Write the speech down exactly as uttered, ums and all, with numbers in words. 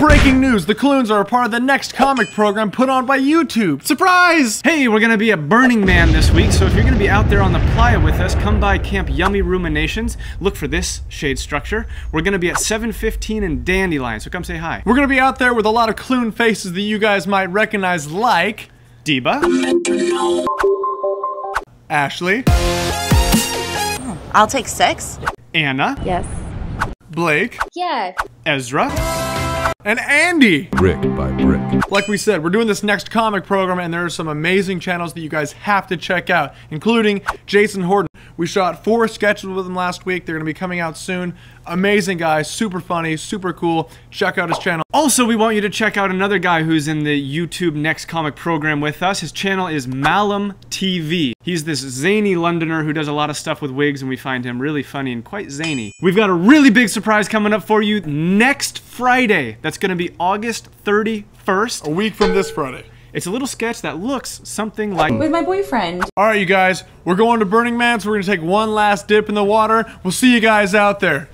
Breaking news, the Kloons are a part of the next comic program put on by YouTube. Surprise! Hey, we're gonna be at Burning Man this week, so if you're gonna be out there on the playa with us, come by Camp Yummy Ruminations. Look for this shade structure. We're gonna be at seven fifteen in Dandelion, so come say hi. We're gonna be out there with a lot of Kloon faces that you guys might recognize, like Deba, Ashley, I'll take six, Anna, yes, Blake, yeah, Ezra, and Andy. Brick by brick. Like we said, we're doing this next comic program, and there are some amazing channels that you guys have to check out, including Jason Horton. We shot four sketches with him last week. They're gonna be coming out soon. Amazing guy, super funny, super cool. Check out his channel. Also, we want you to check out another guy who's in the YouTube Next Comic program with us. His channel is Malum T V. He's this zany Londoner who does a lot of stuff with wigs, and we find him really funny and quite zany. We've got a really big surprise coming up for you next Friday. That's gonna be August thirty-first. A week from this Friday. It's a little sketch that looks something like... with my boyfriend. All right, you guys. We're going to Burning Man, so we're gonna take one last dip in the water. We'll see you guys out there.